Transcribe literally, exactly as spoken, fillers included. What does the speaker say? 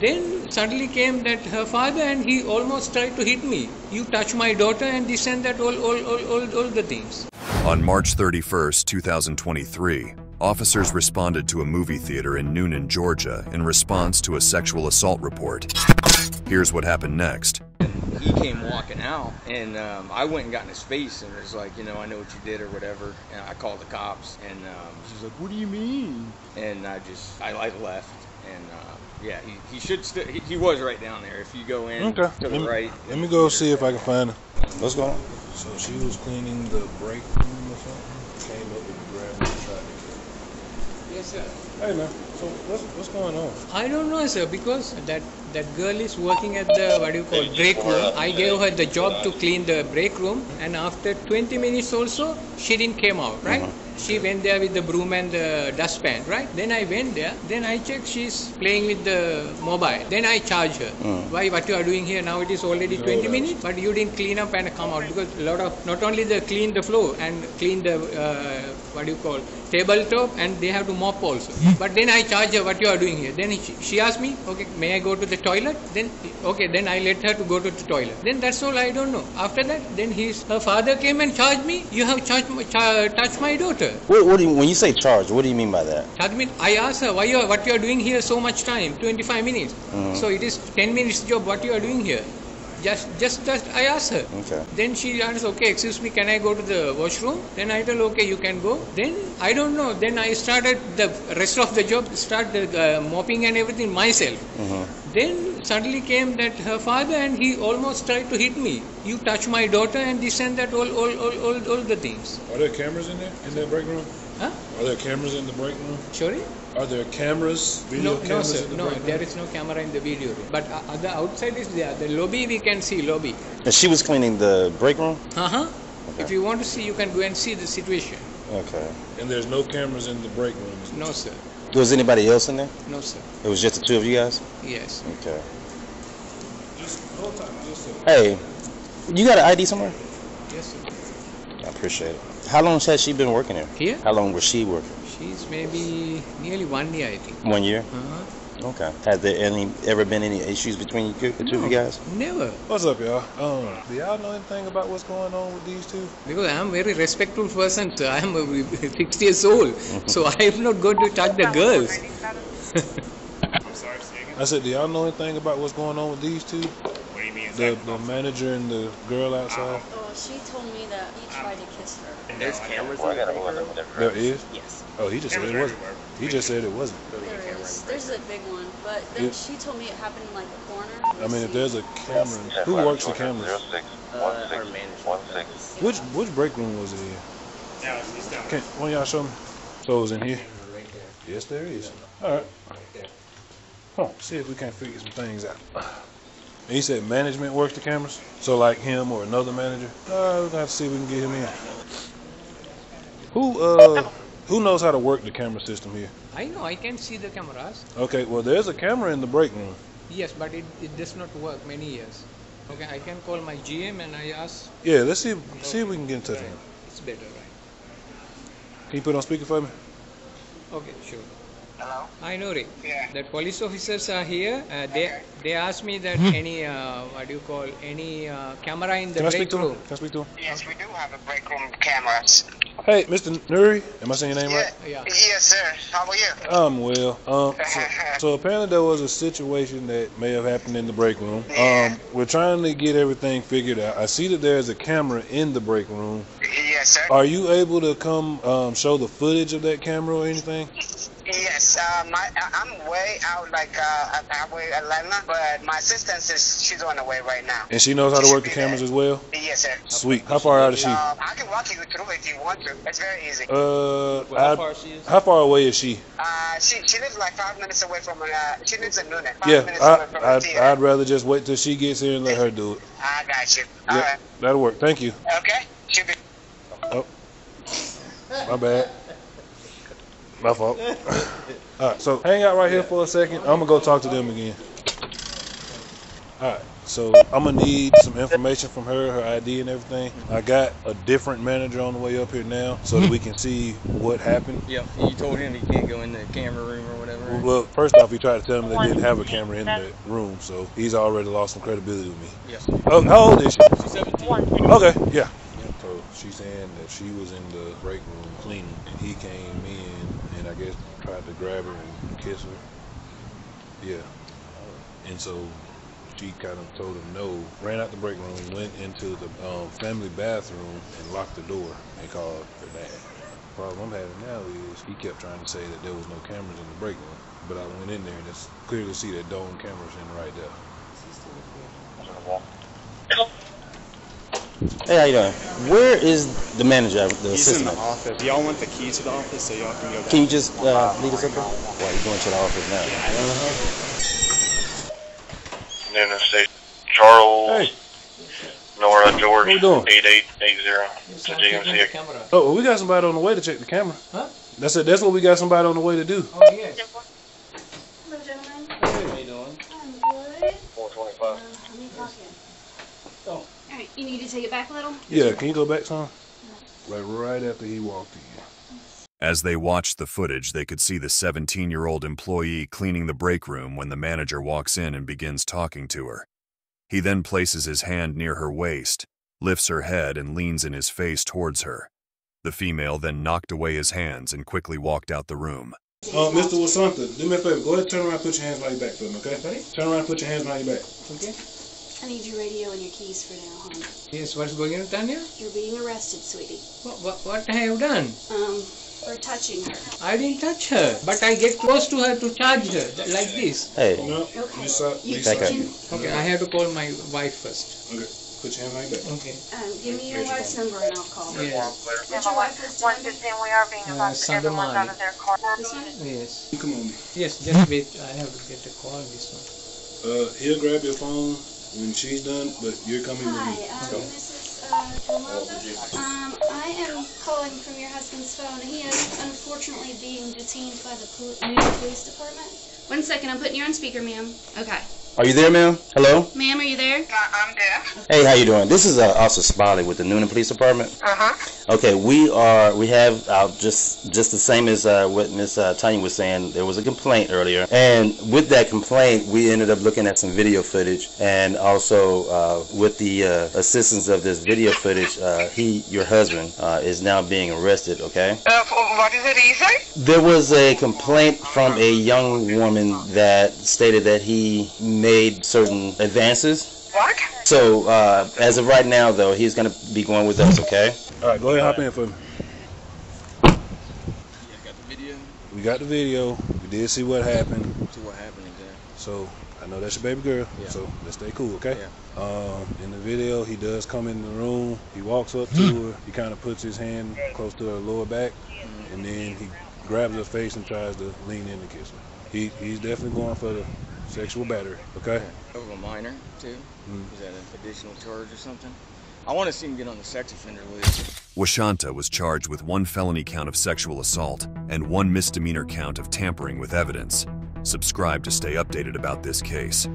Then suddenly came that her father, and he almost tried to hit me. You touch my daughter, and this and that, all, all, all, all, all the things. On March thirty-first, two thousand twenty-three, officers responded to a movie theater in Noonan, Georgia, in response to a sexual assault report. Here's what happened next. He came walking out, and um, I went and got in his face, and was like, you know, I know what you did or whatever. And I called the cops, and um, she's like, what do you mean? And I just, I, I left, and uh, yeah, he, he should still, he, he was right down there. If you go in okay. to the let me, right. Let me go see if I can find him. Let's go. So she was cleaning the break room or something, came up and grabbed her and tried to kill her. Yes, sir. Hey, man. So what's, what's going on? I don't know, sir, because that, that girl is working at the, what do you call, break room. I gave her the job to clean the break room, and after twenty minutes also, she didn't came out, right? Mm-hmm. She went there with the broom and the dustpan, right? Then I went there, then I checked she's playing with the mobile. Then I charged her. Mm. Why, what you are doing here now, it is already twenty minutes, but you didn't clean up and come out, because a lot of, not only the clean the floor and clean the, uh, what do you call, tabletop, and they have to mop also. But then I charged her, what you are doing here. Then she, she asked me, okay, may I go to the toilet? Then, okay, then I let her to go to the toilet. Then that's all, I don't know. After that, then his, her father came and charged me, you have charged, char, touched my daughter. What, what do you, when you say charge, what do you mean by that? I asked her, why you are, what you are doing here so much time, twenty-five minutes. Mm-hmm. So it is ten minutes job, what you are doing here. Just, just, just, I asked her. Okay. Then she asked, okay, excuse me, can I go to the washroom? Then I told, okay, you can go. Then, I don't know, then I started the rest of the job, start the uh, mopping and everything myself. Mm-hmm. Then suddenly came that her father, and he almost tried to hit me. You touch my daughter and this and that, all, all, all, all, all the things. Are there cameras in there, in that break room? Huh? Are there cameras in the break room? Sorry? Are there cameras, video no, cameras no, sir. In the no, break room? There is no camera in the video room. But uh, the outside is there. The lobby, we can see lobby. And she was cleaning the break room? Uh-huh. Okay. If you want to see, you can go and see the situation. Okay. And there's no cameras in the break room? No, sir. Was anybody else in there? No, sir. It was just the two of you guys? Yes. Okay. Just, no time, just so. Hey, you got an I D somewhere? Yes, sir. I appreciate it. How long has she been working here? Here? How long was she working? She's maybe nearly one year, I think. One year? Uh-huh. Okay. Has there any ever been any issues between you, the no, two of you guys? Never. What's up, y'all? Um, do y'all know anything about what's going on with these two? Because I'm a very respectful person. So I'm sixty years old, so I'm not going to touch the girls. I'm sorry, I'm saying it. I said, do y'all know anything about what's going on with these two? What do you mean? The, the manager and the girl outside? Uh-huh. She told me that he tried um, to kiss her. And there's cameras in the break room? There is? Yes. Oh, he just cameras said it wasn't. He just said it wasn't. There, there is. There's a big one, but then yeah. she told me it happened in like a corner. I mean, if there's a camera, who works the cameras? Uh, our manager. Which, which break room was it in? No, it's down there. One y'all show me? So it was in here? Right there. Yes, there is. All right. Come on, see if we can't figure some things out. And he said management worked the cameras? So like him or another manager? Uh, we'll have to see if we can get him in. Who uh, who knows how to work the camera system here? I know, I can see the cameras. Okay, well there's a camera in the break room. Yes, but it, it does not work many years. Okay, I can call my G M and I ask. Yeah, let's see, see if we can get in touch with him. It's better, right? Can you put on speaker for me? Okay, sure. Hello? Hi, Nuri. Yeah. The police officers are here. Uh, they okay. they asked me that any, uh, what do you call, any uh, camera in the Can break room. Can I speak to him? Yes, we do have a break room cameras. Hey, Mister Nuri, am I saying your name yeah. right? Yeah. Yes, sir. How are you? I'm well. Um, so, so apparently there was a situation that may have happened in the break room. Yeah. Um, we're trying to get everything figured out. I see that there's a camera in the break room. Yes, sir. Are you able to come um, show the footage of that camera or anything? Yes, uh, my, I'm way out, like uh, halfway Atlanta, but my assistant is she's on the way right now. And she knows how to work the cameras as well? Yes, sir. Sweet. How far out is she? Uh, I can walk you through if you want to. It's very easy. Uh, well, how I, far she is? How far away is she? Uh, she she lives like five minutes away from. Uh, she lives in Noonan. Five yeah, minutes I, away from I'd, I'd rather just wait till she gets here and let her do it. I got you. All yep, right. That'll work. Thank you. Okay. She'll be. Oh, my bad. My fault. All right, so hang out right here for a second. I'm going to go talk to them again. All right, So I'm gonna need some information from her, her I D and everything. I got a different manager on the way up here now so that we can see what happened. Yep, you told him he can't go in the camera room or whatever. Well, first off, he tried to tell me they didn't have a camera in the room, so he's already lost some credibility with me. Yes. Oh, how old is she? She's seventeen. Okay, yeah. So she's saying that she was in the break room cleaning, and he came in and I guess tried to grab her and kiss her. Yeah. And so she kind of told him no, ran out the break room, went into the um, family bathroom and locked the door and called her dad. The problem I'm having now is he kept trying to say that there was no cameras in the break room, but I went in there and it's clear to see that dome cameras in right there. Hey, how you doing? Where is the manager? The He's assistant? in the office. Y'all want the keys to the office so y'all can go back? Can you just uh, lead us up there? Well, you're going to the office now. Yeah, uh-huh. Noonan Station. Charles. Hey. Nora George. eight eight eight zero to G M C. Oh, we got somebody on the way to check the camera. Huh? That's it. That's what we got somebody on the way to do. Oh, yes. Hello, gentlemen. Hey. How you doing? I'm good. four twenty-five. Uh, let me talk to you. Oh. Alright, you need to take it back a little? Yeah, can you go back some? No. Right, right after he walked in. As they watched the footage, they could see the seventeen-year-old employee cleaning the break room when the manager walks in and begins talking to her. He then places his hand near her waist, lifts her head, and leans in his face towards her. The female then knocked away his hands and quickly walked out the room. Uh, Mister Washanta, do me a favor. Go ahead and turn around and put your hands behind your back for me, okay? Ready? Turn around and put your hands behind your back. Okay. I need your radio and your keys for now, honey. Yes, what's going on, Tanya? You're being arrested, sweetie. What, what, what I have done? Um, for touching her. I didn't touch her, but I get close to her to charge her, like this. Hey. No, okay. Lisa, Lisa. You, okay, no. I have to call my wife first. Okay, put your hand like that. Okay. Um, give me your wife's number and I'll call her. Yeah. What's your wife's number? We are being about to everyone's out of their car. This one? Yes. You come on. Yes, just wait. I have to get a call on this one. Uh, he'll grab your phone when she's done, but you're coming Hi, with me. Hi, um, so. Missus Gamalathge. Um, I am calling from your husband's phone. He is unfortunately being detained by the Noonan Police Department. One second, I'm putting you on speaker, ma'am. Okay. Are you there, ma'am? Hello? Ma'am, are you there? Uh, I'm there. Hey, how you doing? This is uh, Officer Spiley with the Noonan Police Department. Uh-huh. Okay, we are, we have, uh, just just the same as uh, what Miss uh, Tanya was saying, there was a complaint earlier. And with that complaint, we ended up looking at some video footage. And also, uh, with the uh, assistance of this video footage, uh, he, your husband, uh, is now being arrested, okay? Uh, for what is the reason? There was a complaint from a young woman that stated that he made certain advances. What? So, uh, as of right now, though, he's going to be going with us, okay? All right, go ahead and hop in for me. Yeah, got the video. We got the video. We did see what happened. See what happened exactly. So, I know that's your baby girl, yeah. So let's stay cool, okay? Yeah. Um, in the video, he does come in the room. He walks up to her. He kind of puts his hand close to her lower back, and then he grabs her face and tries to lean in and kiss her. He, he's definitely going for the sexual battery, okay? Over a minor, too. Mm. Is that an additional charge or something? I want to see him get on the sex offender list. Washanta was charged with one felony count of sexual assault and one misdemeanor count of tampering with evidence. Subscribe to stay updated about this case.